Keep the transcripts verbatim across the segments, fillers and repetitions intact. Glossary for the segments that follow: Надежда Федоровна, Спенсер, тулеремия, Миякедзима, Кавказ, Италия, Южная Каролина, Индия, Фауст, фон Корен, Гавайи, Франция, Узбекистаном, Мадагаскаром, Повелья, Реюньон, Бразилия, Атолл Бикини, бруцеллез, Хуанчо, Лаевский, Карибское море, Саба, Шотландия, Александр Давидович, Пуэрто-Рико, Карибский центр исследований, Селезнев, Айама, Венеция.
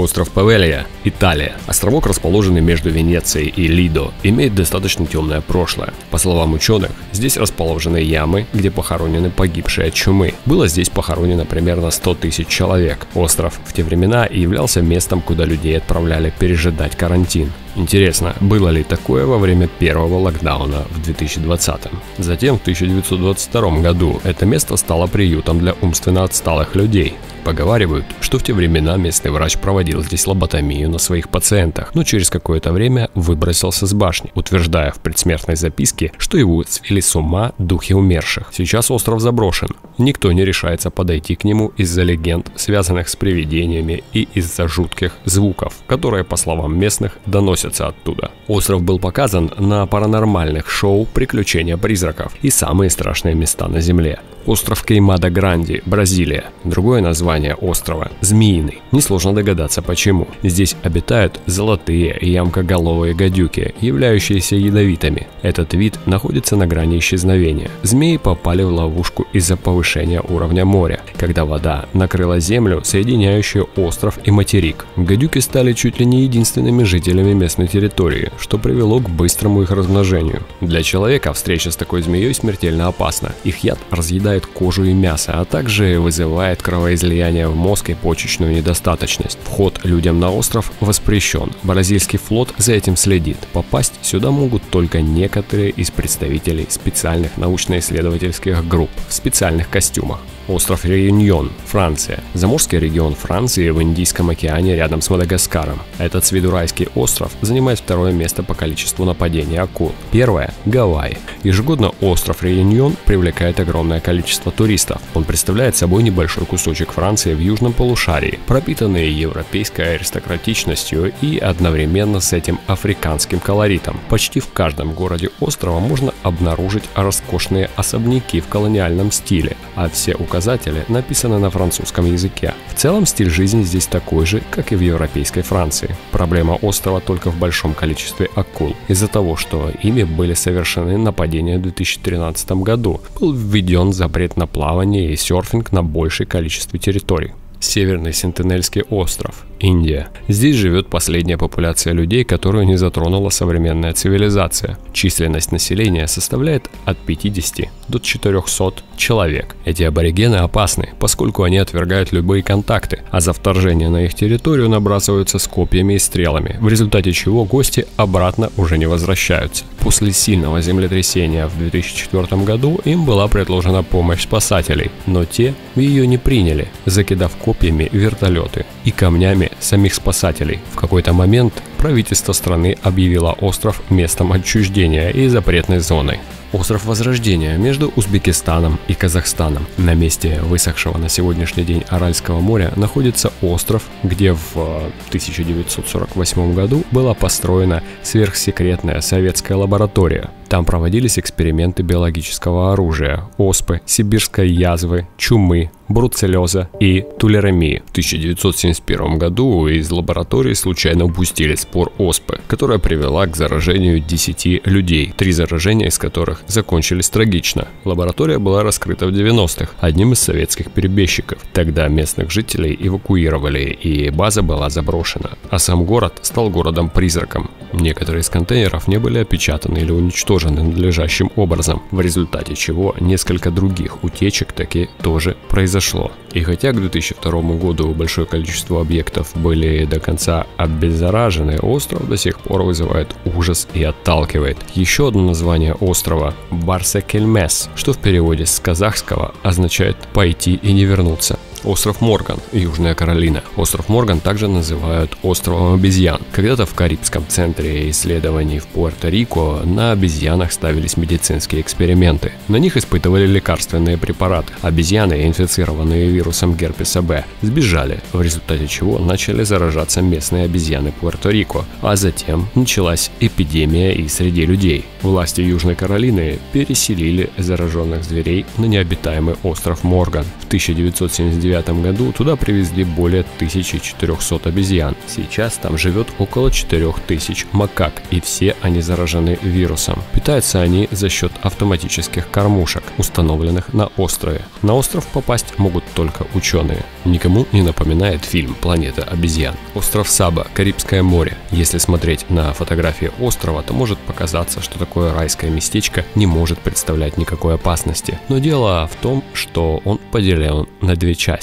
Остров Повелья, Италия. Островок, расположенный между Венецией и Лидо, имеет достаточно темное прошлое. По словам ученых, здесь расположены ямы, где похоронены погибшие от чумы. Было здесь похоронено примерно сто тысяч человек. Остров в те времена являлся местом, куда людей отправляли пережидать карантин. Интересно, было ли такое во время первого локдауна в две тысячи двадцатом? Затем в тысяча девятьсот двадцать втором году это место стало приютом для умственно отсталых людей. Поговаривают, что в те времена местный врач проводил здесь лоботомию на своих пациентах, но через какое-то время выбросился с башни, утверждая в предсмертной записке, что его свели с ума духи умерших. Сейчас остров заброшен. Никто не решается подойти к нему из-за легенд, связанных с привидениями, и из-за жутких звуков, которые, по словам местных, доносятся оттуда. Остров был показан на паранормальных шоу «Приключения призраков» и «Самые страшные места на Земле». Остров Кеймада-Гранди, Бразилия. Другое название острова – Змеиный. Несложно догадаться почему. Здесь обитают золотые и ямкоголовые гадюки, являющиеся ядовитыми. Этот вид находится на грани исчезновения. Змеи попали в ловушку из-за повышения уровня моря, когда вода накрыла землю, соединяющую остров и материк. Гадюки стали чуть ли не единственными жителями местной территории, что привело к быстрому их размножению. Для человека встреча с такой змеей смертельно опасна. Их яд разъедает кожу и мясо, а также вызывает кровоизлияние в мозг и почечную недостаточность. Вход людям на остров воспрещен. Бразильский флот за этим следит. Попасть сюда могут только некоторые из представителей специальных научно-исследовательских групп в специальных костюмах. Остров Реюньон, Франция. Заморский регион Франции в Индийском океане рядом с Мадагаскаром. Этот с виду райский остров занимает второе место по количеству нападений акул. Первое – Гавайи. Ежегодно остров Реюньон привлекает огромное количество туристов. Он представляет собой небольшой кусочек Франции в южном полушарии, пропитанный европейской аристократичностью и одновременно с этим африканским колоритом. Почти в каждом городе острова можно обнаружить роскошные особняки в колониальном стиле, а все указания написаны на французском языке. В целом стиль жизни здесь такой же, как и в европейской Франции. Проблема острова только в большом количестве акул. Из-за того, что ими были совершены нападения в две тысячи тринадцатом году, был введен запрет на плавание и серфинг на большее количество территорий. Северный Сентинельский остров, Индия. Здесь живет последняя популяция людей, которую не затронула современная цивилизация. Численность населения составляет от пятидесяти до четырёхсот человек. Эти аборигены опасны, поскольку они отвергают любые контакты, а за вторжение на их территорию набрасываются с копьями и стрелами, в результате чего гости обратно уже не возвращаются. После сильного землетрясения в две тысячи четвёртом году им была предложена помощь спасателей, но те ее не приняли, закидав копьями вертолеты и камнями самих спасателей. В какой-то момент правительство страны объявило остров местом отчуждения и запретной зоной. Остров Возрождения между Узбекистаном и Казахстаном. На месте высохшего на сегодняшний день Аральского моря находится остров, где в тысяча девятьсот сорок восьмом году была построена сверхсекретная советская лаборатория. Там проводились эксперименты биологического оружия, оспы, сибирской язвы, чумы, бруцеллеза и тулеремии. В тысяча девятьсот семьдесят первом году из лаборатории случайно упустили спор оспы, которая привела к заражению десяти людей, три заражения из которых закончились трагично. Лаборатория была раскрыта в девяностых одним из советских перебежчиков. Тогда местных жителей эвакуировали, и база была заброшена, а сам город стал городом-призраком. Некоторые из контейнеров не были опечатаны или уничтожены надлежащим образом, в результате чего несколько других утечек таки тоже произошло. И хотя к две тысячи второму году большое количество объектов были до конца обеззаражены, остров до сих пор вызывает ужас и отталкивает. Еще одно название острова – Барсекельмес, что в переводе с казахского означает «пойти и не вернуться». Остров Морган, Южная Каролина. Остров Морган также называют островом обезьян. Когда-то в Карибском центре исследований в Пуэрто-Рико на обезьянах ставились медицинские эксперименты. На них испытывали лекарственные препараты. Обезьяны, инфицированные вирусом герпеса Б, сбежали, в результате чего начали заражаться местные обезьяны Пуэрто-Рико, а затем началась эпидемия и среди людей. Власти Южной Каролины переселили зараженных зверей на необитаемый остров Морган. В тысяча девятьсот семьдесят девятом две тысячи девятом году туда привезли более тысячи четырёхсот обезьян. Сейчас там живет около четырёх тысяч макак, и все они заражены вирусом. Питаются они за счет автоматических кормушек, установленных на острове. На остров попасть могут только ученые. Никому не напоминает фильм «Планета обезьян». Остров Саба, Карибское море. Если смотреть на фотографии острова, то может показаться, что такое райское местечко не может представлять никакой опасности. Но дело в том, что он поделен на две части,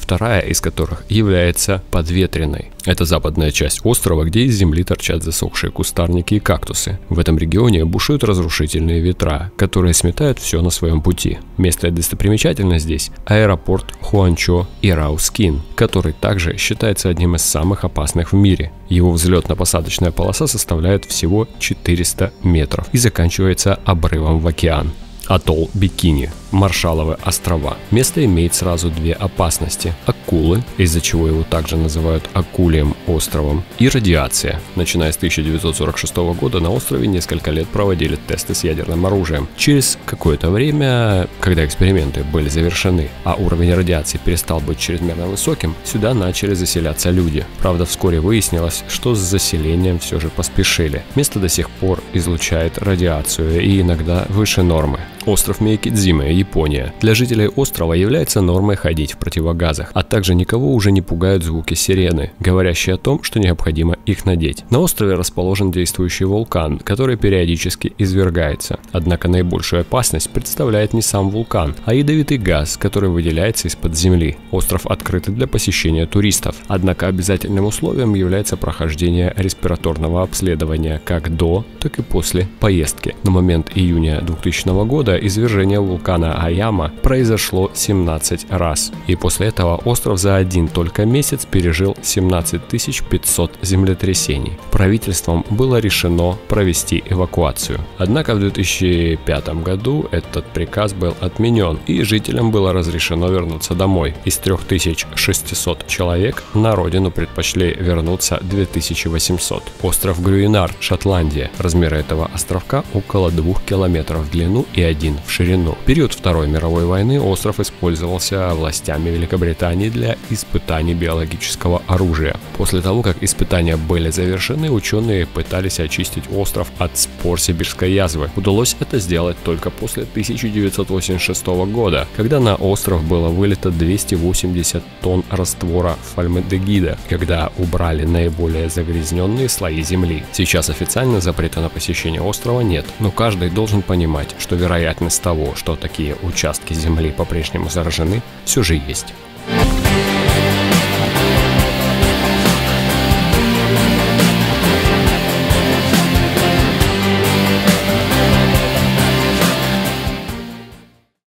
вторая из которых является подветренной. Это западная часть острова, где из земли торчат засохшие кустарники и кактусы. В этом регионе бушуют разрушительные ветра, которые сметают все на своем пути. Местная достопримечательность здесь – аэропорт Хуанчо и Раускин, который также считается одним из самых опасных в мире. Его взлетно-посадочная полоса составляет всего четыреста метров и заканчивается обрывом в океан. Атолл Бикини, Маршаловы острова. Место имеет сразу две опасности: акулы, из-за чего его также называют акульем островом, и радиация. Начиная с тысяча девятьсот сорок шестого года на острове несколько лет проводили тесты с ядерным оружием. Через какое-то время, когда эксперименты были завершены, а уровень радиации перестал быть чрезмерно высоким, сюда начали заселяться люди. Правда, вскоре выяснилось, что с заселением все же поспешили. Место до сих пор излучает радиацию и иногда выше нормы. Остров Миякедзима, Япония. Для жителей острова является нормой ходить в противогазах, а также никого уже не пугают звуки сирены, говорящие о том, что необходимо их надеть. На острове расположен действующий вулкан, который периодически извергается. Однако наибольшую опасность представляет не сам вулкан, а ядовитый газ, который выделяется из-под земли. Остров открыт для посещения туристов, однако обязательным условием является прохождение респираторного обследования как до, так и после поездки. На момент июня двухтысячного года извержение вулкана Айама произошло семнадцать раз, и после этого остров за один только месяц пережил семнадцать тысяч пятьсот землетрясений. Правительством было решено провести эвакуацию. Однако в две тысячи пятом году этот приказ был отменен, и жителям было разрешено вернуться домой. Из трёх тысяч шестисот человек на родину предпочли вернуться две тысячи восемьсот. Остров Грюинард, Шотландия. Размеры этого островка около двух километров в длину и один в ширину. В период Второй мировой войны остров использовался властями Великобритании для испытаний биологического оружия. После того, как испытания были завершены, ученые пытались очистить остров от спор сибирской язвы. Удалось это сделать только после тысяча девятьсот восемьдесят шестого года, когда на остров было вылито двести восемьдесят тонн раствора фальмальдегида, когда убрали наиболее загрязненные слои земли. Сейчас официально запрета на посещение острова нет, но каждый должен понимать, что вероятность того, что такие участки земли по-прежнему заражены, все же есть.